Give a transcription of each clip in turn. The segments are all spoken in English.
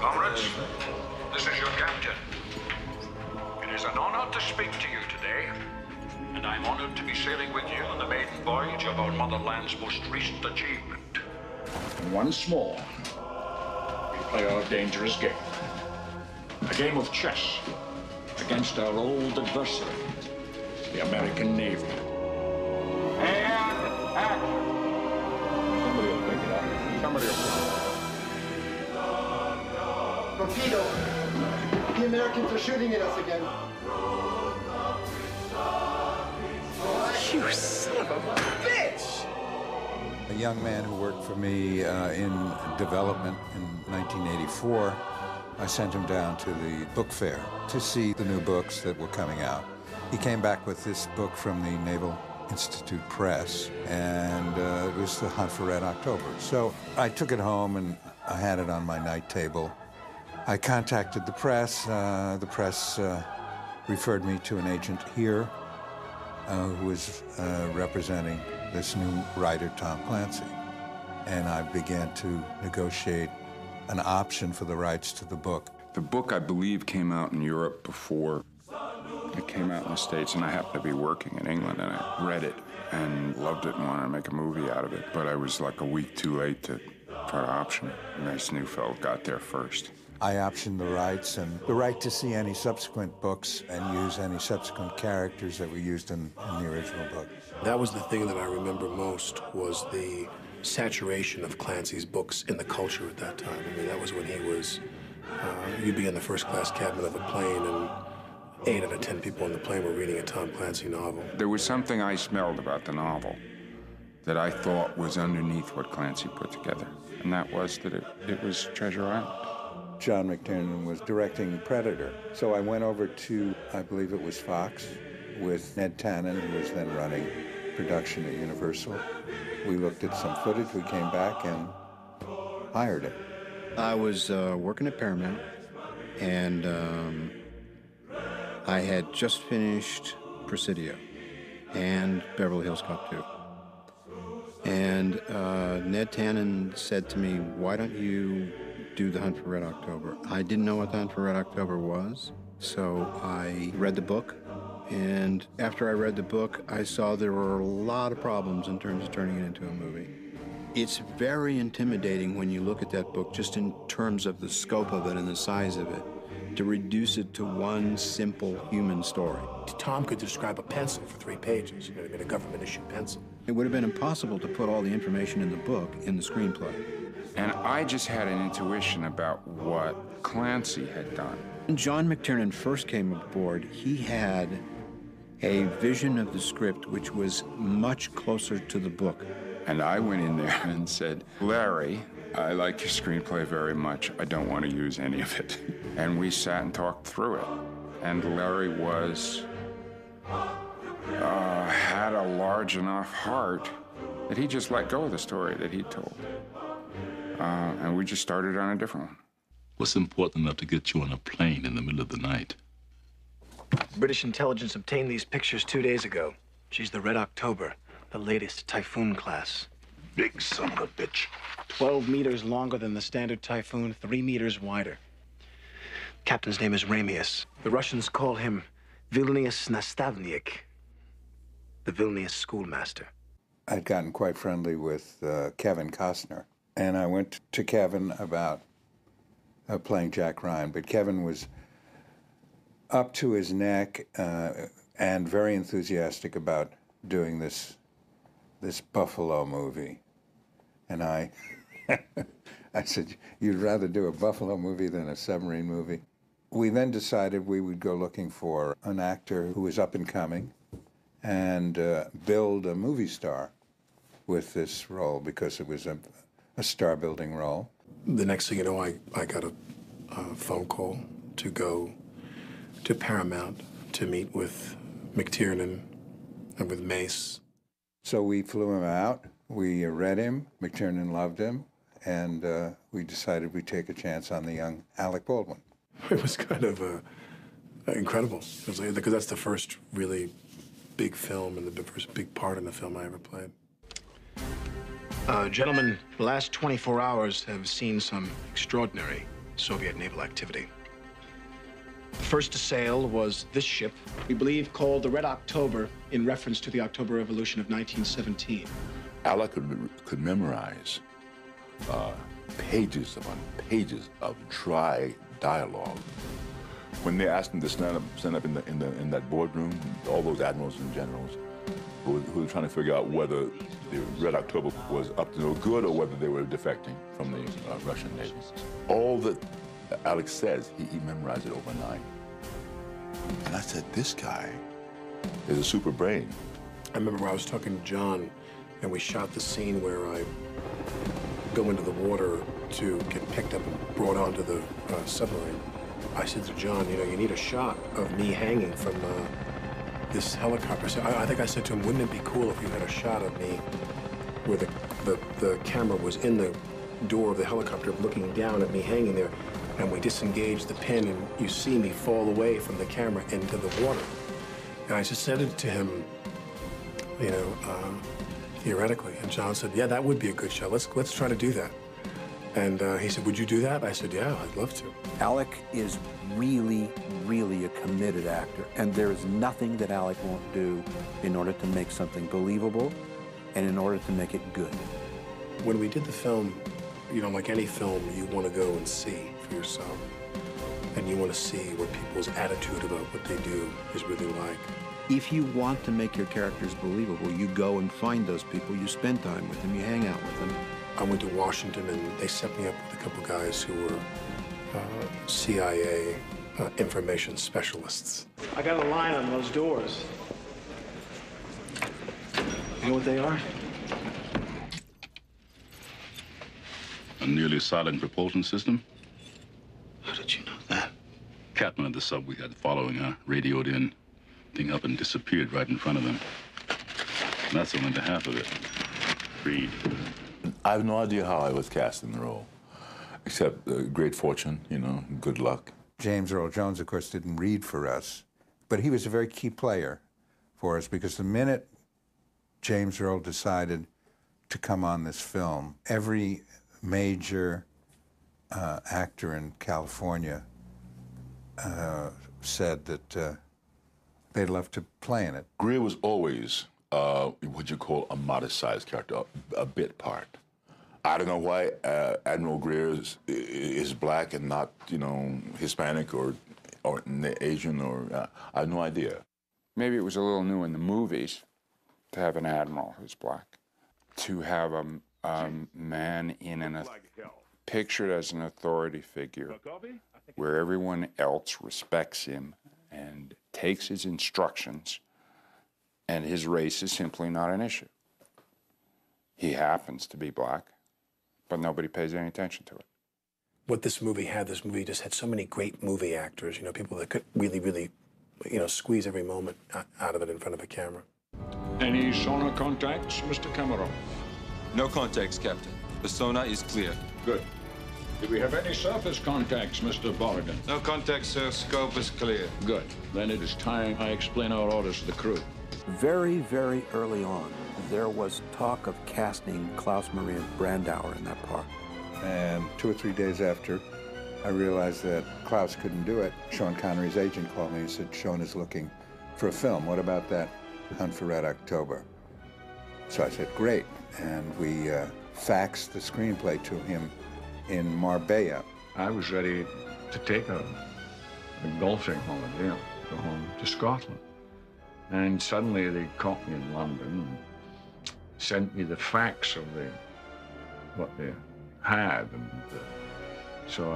Comrades, this is your captain. It is an honor to speak to you today, and I'm honored to be sailing with you on the maiden voyage of our motherland's most recent achievement. Once more, we play our dangerous game. A game of chess against our old adversary, the American Navy. And action! Somebody will take it out of here. Somebody will. Torpedo! The Americans are shooting at us again. You son of a bitch! A young man who worked for me in development in 1984, I sent him down to the book fair to see the new books that were coming out. He came back with this book from the Naval Institute Press, and it was The Hunt for Red October. So I took it home, and I had it on my night table. I contacted the press. The press referred me to an agent here who was representing this new writer, Tom Clancy. And I began to negotiate an option for the rights to the book. The book, I believe, came out in Europe before it came out in the States, and I happened to be working in England, and I read it and loved it and wanted to make a movie out of it, but I was like a week too late to try to option it. Mace Neufeld got there first. I optioned the rights and the right to see any subsequent books and use any subsequent characters that were used in the original book. That was the thing that I remember most, was the saturation of Clancy's books in the culture at that time. I mean, that was when he was, you'd be in the first class cabin of a plane, and 8 out of 10 people on the plane were reading a Tom Clancy novel. There was something I smelled about the novel that I thought was underneath what Clancy put together, and that was that it was Treasure Island. John McTiernan was directing Predator, so I went over to, I believe it was Fox, with Ned Tannen, who was then running production at Universal. We looked at some footage, we came back and hired it. I was working at Paramount, and I had just finished Presidio and Beverly Hills Cop 2. And Ned Tannen said to me, why don't you do The Hunt for Red October? I didn't know what The Hunt for Red October was, so I read the book. And after I read the book, I saw there were a lot of problems in terms of turning it into a movie. It's very intimidating when you look at that book, just in terms of the scope of it and the size of it, to reduce it to one simple human story. Tom could describe a pencil for 3 pages. You know, it'd been a government-issued pencil. It would have been impossible to put all the information in the book in the screenplay. And I just had an intuition about what Clancy had done. When John McTiernan first came aboard, he had a vision of the script which was much closer to the book. And I went in there and said, Larry, I like your screenplay very much. I don't want to use any of it. And we sat and talked through it. And Larry was, had a large enough heart that he just let go of the story that he told. And we just started on a different one. What's important enough to get you on a plane in the middle of the night? British intelligence obtained these pictures 2 days ago. She's the Red October, the latest Typhoon class. Big son of a bitch. 12 meters longer than the standard Typhoon, 3 meters wider. Captain's name is Ramius. The Russians call him Vilnius Nastavnik, the Vilnius schoolmaster. I'd gotten quite friendly with Kevin Costner. And I went to Kevin about playing Jack Ryan, but Kevin was up to his neck and very enthusiastic about doing this Buffalo movie. And I, I said, you'd rather do a Buffalo movie than a submarine movie? We then decided we would go looking for an actor who was up and coming and build a movie star with this role, because it was a star-building role. The next thing you know, I got a phone call to go to Paramount to meet with McTiernan and with Mace. So we flew him out, we read him, McTiernan loved him, and we decided we'd take a chance on the young Alec Baldwin. It was kind of incredible, because that's the first really big film and the first big part in the film I ever played. Gentlemen, the last 24 hours have seen some extraordinary Soviet naval activity. The first to sail was this ship, we believe called the Red October, in reference to the October Revolution of 1917. Alec could memorize pages upon pages of dry dialogue. When they asked him to stand up in that boardroom, all those admirals and generals who were trying to figure out whether the Red October was up to no good or whether they were defecting from the Russian Navy. All that Alec says, he memorized it overnight. And I said, this guy is a super brain. I remember I was talking to John, and we shot the scene where I go into the water to get picked up and brought onto the submarine. I said to John, you need a shot of me hanging from this helicopter. So I think I said to him, wouldn't it be cool if you had a shot of me where the camera was in the door of the helicopter looking down at me hanging there, and we disengage the pin and you see me fall away from the camera into the water. And I just said it to him, theoretically. And John said, yeah, that would be a good shot. Let's try to do that. And he said, would you do that? I said, yeah, I'd love to. Alec is really, really a committed actor. And there is nothing that Alec won't do in order to make something believable and in order to make it good. When we did the film, like any film, you want to go and see for yourself. And you want to see what people's attitude about what they do is really like. If you want to make your characters believable, you go and find those people, you spend time with them, you hang out with them. I went to Washington, and they set me up with a couple guys who were CIA information specialists. I got a line on those doors. You know what they are? A nearly silent propulsion system. How did you know that? Captain of the sub we had following her radioed in. Thing up and disappeared right in front of them. And that's only the half of it. Read. I have no idea how I was cast in the role, except great fortune, good luck. James Earl Jones, of course, didn't read for us, but he was a very key player for us because the minute James Earl decided to come on this film, every major actor in California said that they'd love to play in it. Greer was always what you call a modest-sized character, a bit part. I don't know why Admiral Greer is black and not, Hispanic or Asian or I have no idea. Maybe it was a little new in the movies to have an admiral who's black. To have a man in pictured as an authority figure where everyone else respects him and takes his instructions, and his race is simply not an issue. He happens to be black, but nobody pays any attention to it. What this movie just had so many great movie actors, people that could really, really, squeeze every moment out of it in front of a camera. Any sonar contacts, Mr. Kamarov? No contacts, Captain. The sonar is clear. Good. Do we have any surface contacts, Mr. Borrigan? No contacts, sir. Scope is clear. Good. Then it is time I explain our orders to the crew. Very, very early on, there was talk of casting Klaus Maria Brandauer in that part. And 2 or 3 days after, I realized that Klaus couldn't do it. Sean Connery's agent called me and said, Sean is looking for a film. What about that Hunt for Red October? So I said, great. And we faxed the screenplay to him in Marbella. I was ready to take a golfing holiday, go home to Scotland. And suddenly they caught me in London and sent me the facts of what they had. And so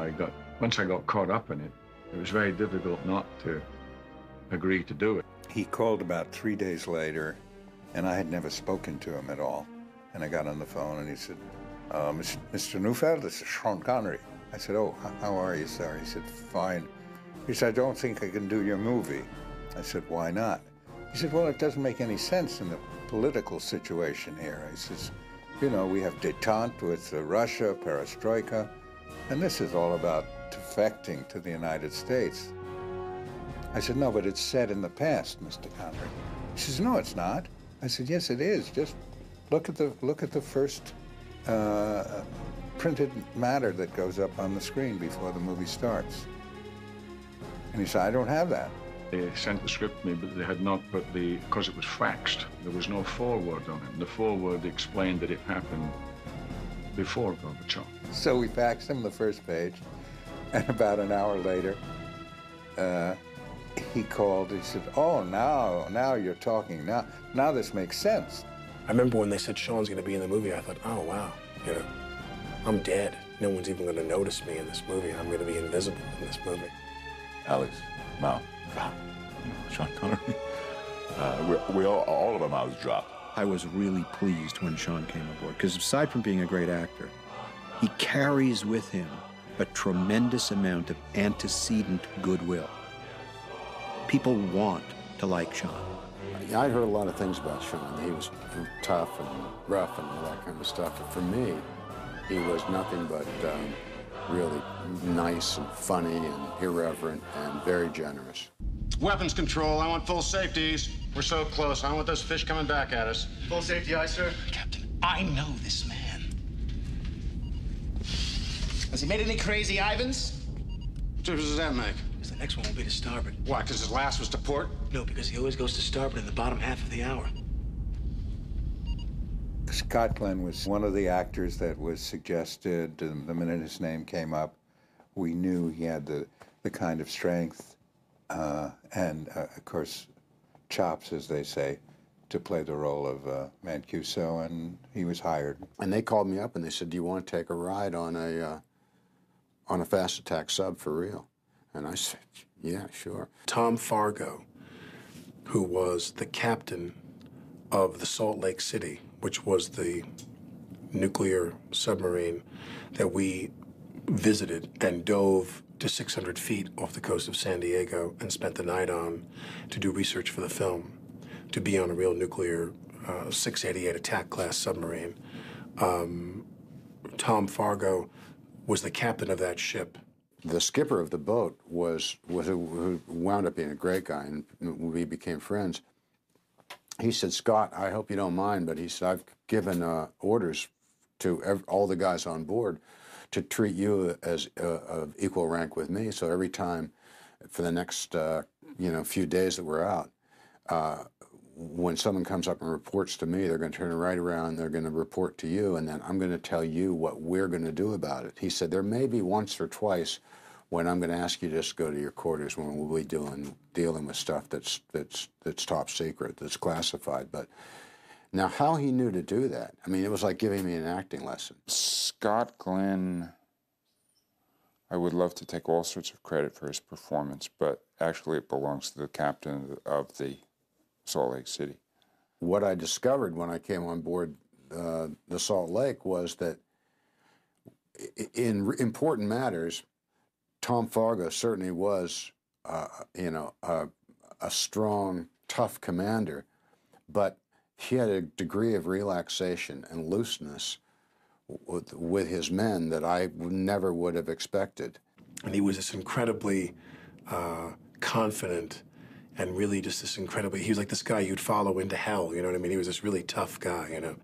once I got caught up in it, it was very difficult not to agree to do it. He called about 3 days later, and I had never spoken to him at all. And I got on the phone and he said, Mr. Neufeld, this is Sean Connery. I said, oh, how are you, sir? He said, fine. He said, I don't think I can do your movie. I said, why not? He said, well, it doesn't make any sense in the political situation here. He says, we have détente with Russia, perestroika, and this is all about defecting to the United States. I said, no, but it's said in the past, Mr. Connery. He says, no, it's not. I said, yes, it is. Just look at the first printed matter that goes up on the screen before the movie starts. And he said, I don't have that. They sent the script to me, but they had not put the, because it was faxed, there was no foreword on it. And the foreword explained that it happened before Gorbachev. So we faxed him the first page, and about an hour later, he called. He said, oh, now you're talking. Now this makes sense. I remember when they said Sean's going to be in the movie, I thought, oh, wow, you know, I'm dead. No one's even going to notice me in this movie. I'm going to be invisible in this movie. Alex, Mal, Sean Connery. All of our mouths dropped. I was really pleased when Sean came aboard, because aside from being a great actor, he carries with him a tremendous amount of antecedent goodwill. People want to like Sean. I'd heard a lot of things about Sean. He was tough and rough and all that kind of stuff. But for me, he was nothing but really nice and funny and irreverent and very generous. Weapons control, I want full safeties. We're so close. I don't want those fish coming back at us. Full safety eye, sir. Captain, I know this man. Has he made any crazy Ivans? What difference does that make? The next one will be to starboard. Why, because his last was to port? No, because he always goes to starboard in the bottom half of the hour. Scott Glenn was one of the actors that was suggested. The minute his name came up, we knew he had the kind of strength and, of course, chops, as they say, to play the role of Mancuso, and he was hired. And they called me up and they said, do you want to take a ride on a fast attack sub for real? And I said, yeah, sure. Tom Fargo, who was the captain of the Salt Lake City, which was the nuclear submarine that we visited and dove to 600 feet off the coast of San Diego and spent the night on to do research for the film, to be on a real nuclear 688 attack class submarine. Tom Fargo was the captain of that ship. The skipper of the boat was who wound up being a great guy, and we became friends. He said, Scott, I hope you don't mind, but he said, I've given orders to all the guys on board to treat you as of equal rank with me. So every time for the next few days that we're out, when someone comes up and reports to me, they're going to turn right around, they're going to report to you, and then I'm going to tell you what we're going to do about it. He said, there may be once or twice when I'm going to ask you to just go to your quarters when we'll be dealing with stuff that's top secret, that's classified. But now how he knew to do that, I mean, it was like giving me an acting lesson. Scott Glenn, I would love to take all sorts of credit for his performance, but actually it belongs to the captain of the Salt Lake City. What I discovered when I came on board the Salt Lake was that in important matters, Tom Fargo certainly was, a strong, tough commander, but he had a degree of relaxation and looseness with his men that I never would have expected. And he was this incredibly confident and really just this incredibly, he was like this guy you'd follow into hell, you know what I mean? He was this really tough guy, you know?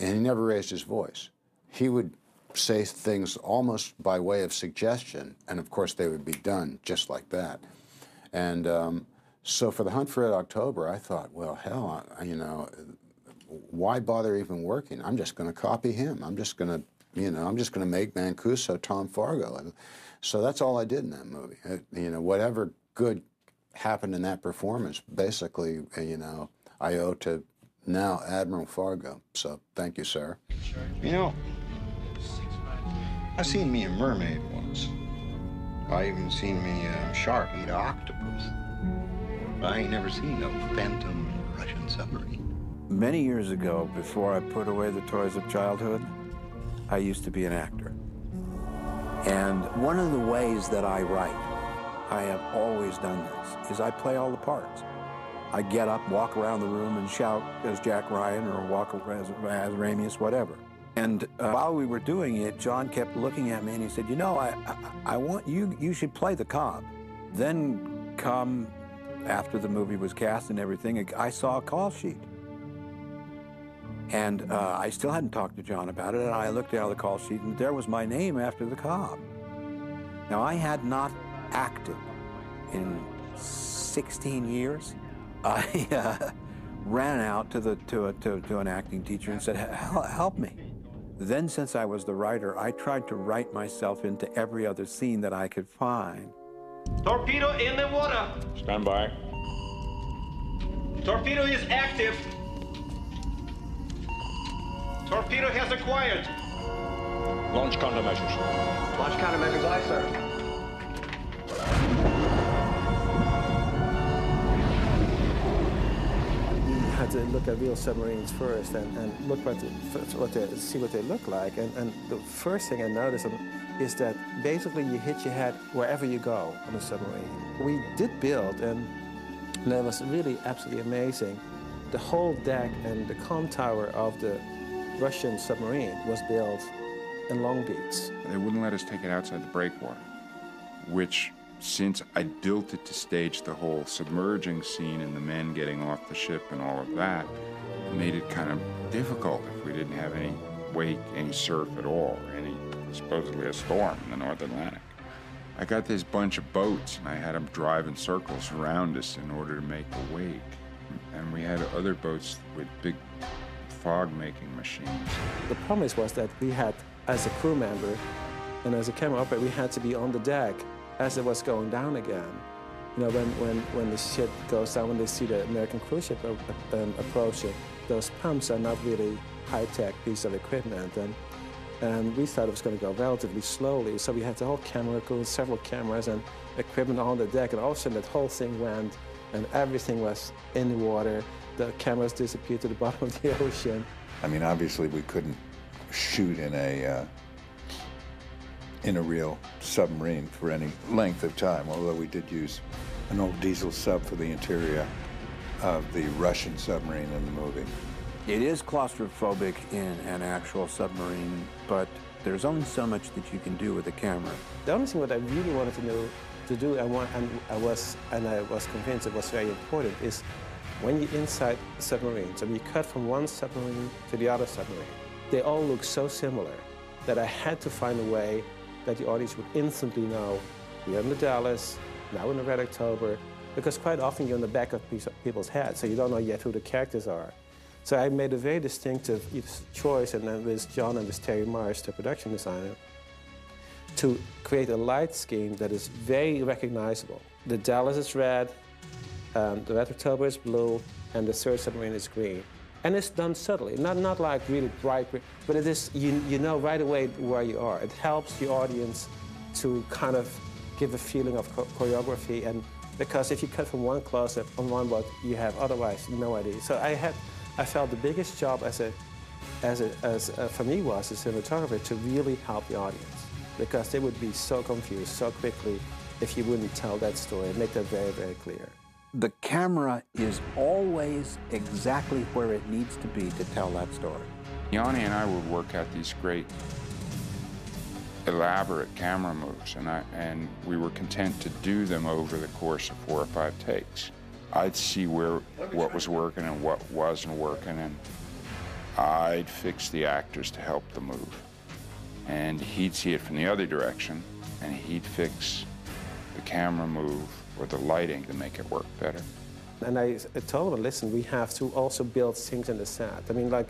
And he never raised his voice. He would say things almost by way of suggestion, and of course they would be done just like that. And so for The Hunt for Red October, I thought, well, hell, why bother even working? I'm just gonna copy him. I'm just gonna, I'm just gonna make Mancuso Tom Fargo. And so that's all I did in that movie. Whatever good happened in that performance, basically, I owe to now Admiral Fargo. So thank you, sir. You know, I've seen me a mermaid once. I even seen me a shark eat an octopus. I ain't never seen no phantom Russian submarine. Many years ago, before I put away the toys of childhood, I used to be an actor. And one of the ways that I write, I have always done this, is I play all the parts. I get up, walk around the room, and shout as Jack Ryan or walk as Ramius, whatever. And while we were doing it, John kept looking at me and he said, you know, I want you, you should play the cop. Then come after the movie was cast and everything, I saw a call sheet. And I still hadn't talked to John about it, and I looked out of the call sheet, and there was my name after the cop. Now, I had not acted in 16 years. I ran out to an acting teacher and said, help me. Then, since I was the writer, I tried to write myself into every other scene that I could find. Torpedo in the water. Stand by. Torpedo is active. Torpedo has acquired. Launch countermeasures. Launch countermeasures, aye, sir. You had to look at real submarines first and look see what they look like. And the first thing I noticed is that basically you hit your head wherever you go on a submarine. We did build, and that was really absolutely amazing. The whole deck and the comm tower of the Russian submarine was built in long beats. They wouldn't let us take it outside the breakwater, which, since I built it to stage the whole submerging scene and the men getting off the ship and all of that, it made it kind of difficult if we didn't have any wake, any surf at all, any supposedly a storm in the North Atlantic. I got this bunch of boats, and I had them drive in circles around us in order to make a wake. And we had other boats with big fog-making machines. The promise was that we had, as a crew member and as a camera operator, we had to be on the deck as it was going down again. You know, when the ship goes down, when they see the American cruise ship approach it, those pumps are not really high-tech piece of equipment. And we thought it was going to go relatively slowly, so we had the whole camera crew, several cameras and equipment on the deck, and all of a sudden that whole thing went, and everything was in the water. The cameras disappeared to the bottom of the ocean. I mean, obviously, we couldn't shoot in a real submarine for any length of time, although we did use an old diesel sub for the interior of the Russian submarine in the movie. It is claustrophobic in an actual submarine, but there's only so much that you can do with a camera. The only thing that I really wanted to do, and I was convinced it was very important, is when you're inside submarines, and you cut from one submarine to the other submarine, they all look so similar that I had to find a way that the audience would instantly know we're in the Dallas, now in the Red October, because quite often you're in the back of people's heads, so you don't know yet who the characters are. So I made a very distinctive choice, and then with John and with Terry Marsh, the production designer, to create a light scheme that is very recognizable. The Dallas is red, the Red October is blue, and the third submarine is green. And it's done subtly, not like really bright, but it is, you know right away where you are. It helps the audience to kind of give a feeling of choreography, and because if you cut from one close-up on one boat, you have otherwise no idea. So I felt the biggest job for me was as a cinematographer to really help the audience, because they would be so confused so quickly if you wouldn't tell that story and make that very, very clear. The camera is always exactly where it needs to be to tell that story. Yanni and I would work out these great, elaborate camera moves, and we were content to do them over the course of 4 or 5 takes. I'd see what was working and what wasn't working, and I'd fix the actors to help the move. And he'd see it from the other direction, and he'd fix the camera move or the lighting to make it work better. And I told him, listen, we have to also build things in the set. I mean, like,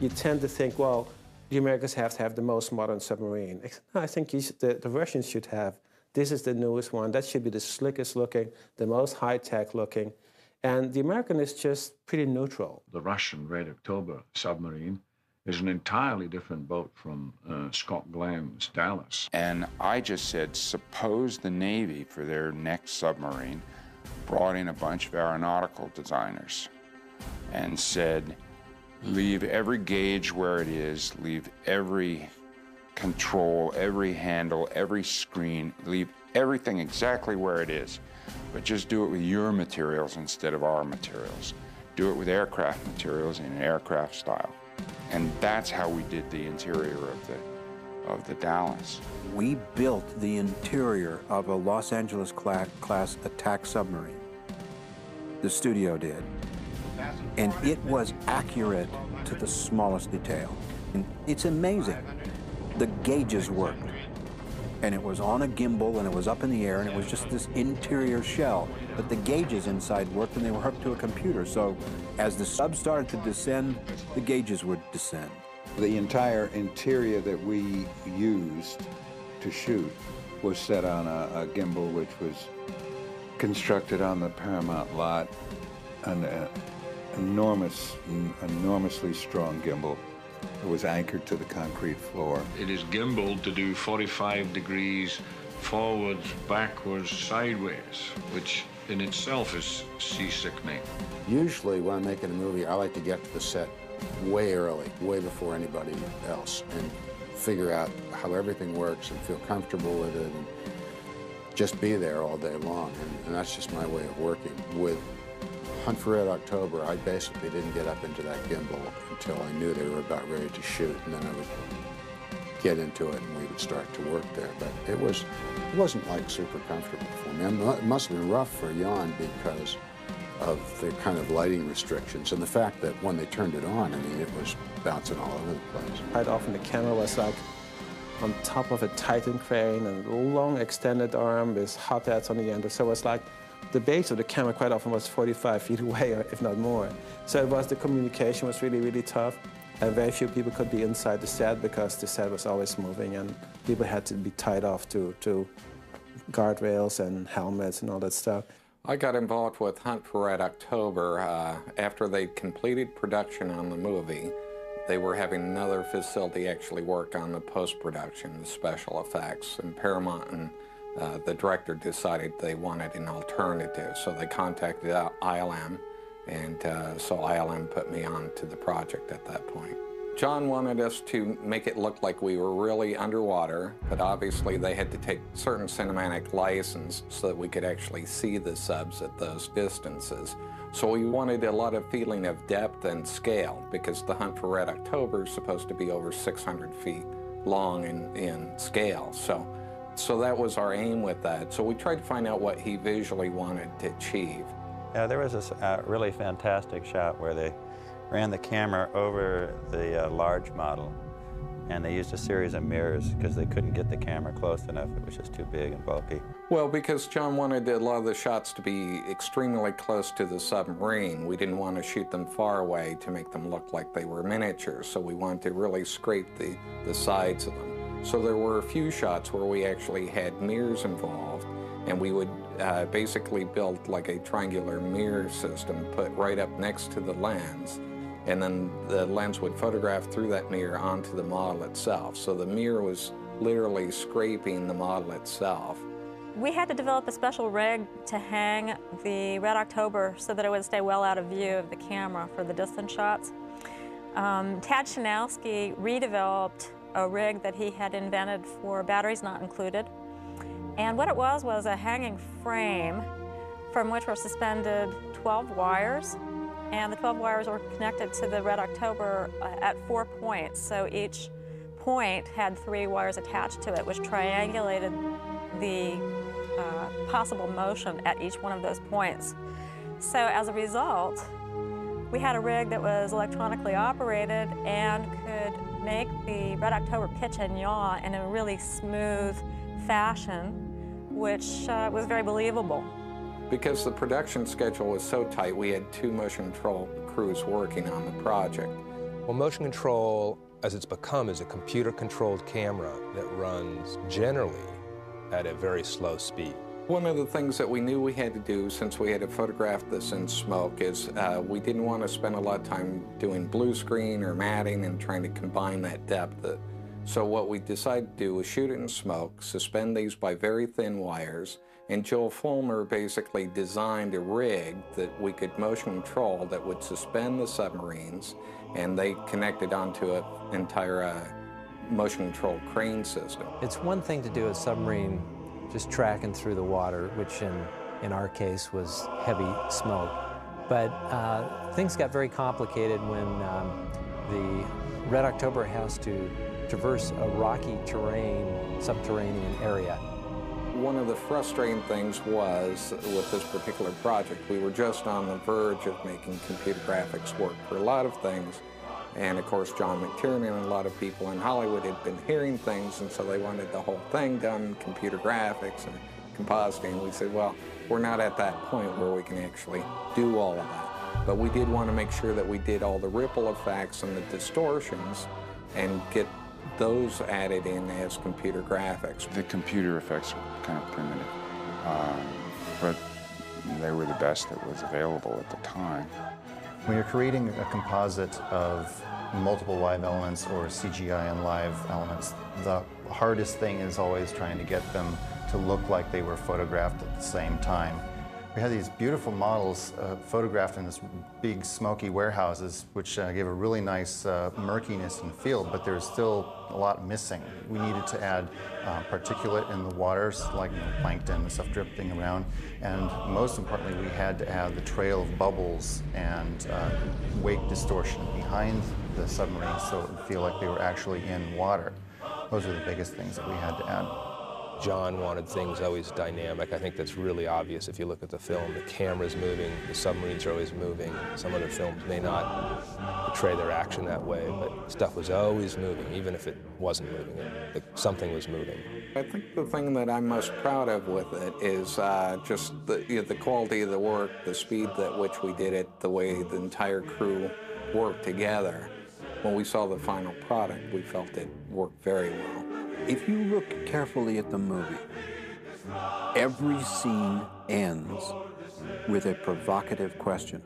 you tend to think, well, the Americans have to have the most modern submarine. No, I think the Russians should have. This is the newest one. That should be the slickest looking, the most high-tech looking. And the American is just pretty neutral. The Russian Red October submarine is an entirely different boat from Scott Glenn's Dallas. And I just said, suppose the Navy, for their next submarine, brought in a bunch of aeronautical designers and said, leave every gauge where it is, leave every control, every handle, every screen, leave everything exactly where it is, but just do it with your materials instead of our materials. Do it with aircraft materials in an aircraft style. And that's how we did the interior of the Dallas. We built the interior of a Los Angeles class attack submarine. The studio did. And it was accurate to the smallest detail. And it's amazing. The gauges worked. And it was on a gimbal, and it was up in the air, and it was just this interior shell. But the gauges inside worked, and they were hooked to a computer. So as the sub started to descend, the gauges would descend. The entire interior that we used to shoot was set on a gimbal, which was constructed on the Paramount lot. An enormously strong gimbal. It was anchored to the concrete floor. It is gimbaled to do 45 degrees forwards, backwards, sideways, which in itself is seasickening. Usually when I'm making a movie, I like to get to the set way early, way before anybody else, and figure out how everything works and feel comfortable with it and just be there all day long. And that's just my way of working. With Hunt for Red October, I basically didn't get up into that gimbal until I knew they were about ready to shoot, and then I would get into it and we would start to work there. But it wasn't like super comfortable for me. It must have been rough for Jan because of the kind of lighting restrictions and the fact that when they turned it on, I mean, it was bouncing all over the place. Quite often the camera was like on top of a Titan crane and a long extended arm with hot hats on the end, so it was like the base of the camera quite often was 45 feet away, if not more. So it was, the communication was really, really tough, and very few people could be inside the set because the set was always moving, and people had to be tied off to guardrails and helmets and all that stuff. I got involved with Hunt for Red October after they'd completed production on the movie. They were having another facility actually work on the post-production, the special effects, and Paramount and the director decided they wanted an alternative, so they contacted ILM, and so ILM put me on to the project at that point. John wanted us to make it look like we were really underwater, but obviously they had to take certain cinematic license so that we could actually see the subs at those distances. So we wanted a lot of feeling of depth and scale, because the Hunt for Red October is supposed to be over 600 feet long in scale. So that was our aim with that. So we tried to find out what he visually wanted to achieve. Yeah, there was this really fantastic shot where they ran the camera over the large model, and they used a series of mirrors because they couldn't get the camera close enough. It was just too big and bulky. Well, because John wanted a lot of the shots to be extremely close to the submarine, we didn't want to shoot them far away to make them look like they were miniatures, so we wanted to really scrape the sides of them. So there were a few shots where we actually had mirrors involved, and we would basically build like a triangular mirror system put right up next to the lens, and then the lens would photograph through that mirror onto the model itself. So the mirror was literally scraping the model itself. We had to develop a special rig to hang the Red October so that it would stay well out of view of the camera for the distance shots. Tad Shanowski redeveloped a rig that he had invented for batteries not included. And what it was a hanging frame from which were suspended 12 wires. And the 12 wires were connected to the Red October at 4 points. So each point had 3 wires attached to it, which triangulated the possible motion at each one of those points. So as a result, we had a rig that was electronically operated and could make the Red October pitch and yaw in a really smooth fashion, which was very believable. Because the production schedule was so tight, we had 2 motion control crews working on the project. Well, motion control, as it's become, is a computer-controlled camera that runs generally at a very slow speed. One of the things that we knew we had to do, since we had to photograph this in smoke, is we didn't want to spend a lot of time doing blue screen or matting and trying to combine that depth. So what we decided to do was shoot it in smoke, suspend these by very thin wires, and Joel Fulmer basically designed a rig that we could motion control that would suspend the submarines, and they connected onto an entire motion control crane system. It's one thing to do a submarine just tracking through the water, which in our case was heavy smoke. But things got very complicated when the Red October has to traverse a rocky terrain, subterranean area. One of the frustrating things was, with this particular project, we were just on the verge of making computer graphics work for a lot of things, And of course, John McTiernan and a lot of people in Hollywood had been hearing things, and so they wanted the whole thing done, computer graphics and compositing. We said, well, we're not at that point where we can actually do all of that. But we did want to make sure that we did all the ripple effects and the distortions and get those added in as computer graphics. The computer effects were kind of primitive, but they were the best that was available at the time. When you're creating a composite of multiple live elements or CGI and live elements, the hardest thing is always trying to get them to look like they were photographed at the same time. We had these beautiful models photographed in this big smoky warehouses, which gave a really nice murkiness and feel, but there's still a lot missing. We needed to add particulate in the waters, like plankton and stuff drifting around, and most importantly, we had to add the trail of bubbles and wake distortion behind the submarine so it would feel like they were actually in water. Those are the biggest things that we had to add. John wanted things always dynamic. I think that's really obvious if you look at the film. The camera's moving, the submarines are always moving. Some other films may not portray their action that way, but stuff was always moving, even if it wasn't moving. Something was moving. I think the thing that I'm most proud of with it is just the quality of the work, the speed at which we did it, the way the entire crew worked together. When we saw the final product, we felt it worked very well. If you look carefully at the movie, every scene ends with a provocative question.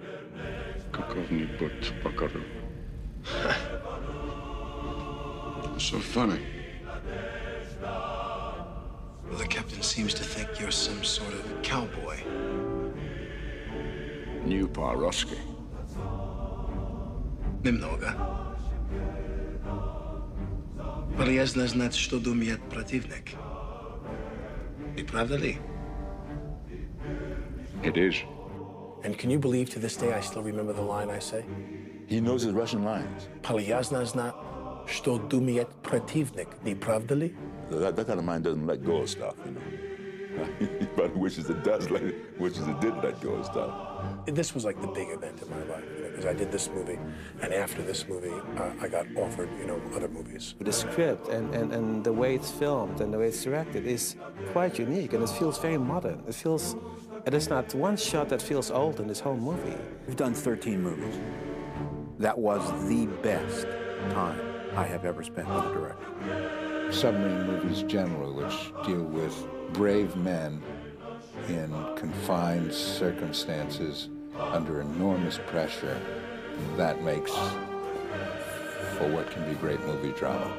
So funny. Well, the captain seems to think you're some sort of cowboy. New Paroski. Немного. Полезно знать, что думает противник. Не правда ли? It is. And can you believe to this day I still remember the line I say? He knows his Russian lines. Полезно знать, что думает противник. Не правда ли? That kind of mind doesn't let go of stuff, you know. Anybody wishes it does, like, wishes it did let go of stuff. This was like the big event in my life, because I did this movie, and after this movie, I got offered, other movies. The script and the way it's filmed and the way it's directed is quite unique, and it feels very modern. It is not one shot that feels old in this whole movie. We've done 13 movies. That was the best time I have ever spent with a director. Submarine movies generally, which deal with brave men in confined circumstances, under enormous pressure, that makes for what can be great movie drama.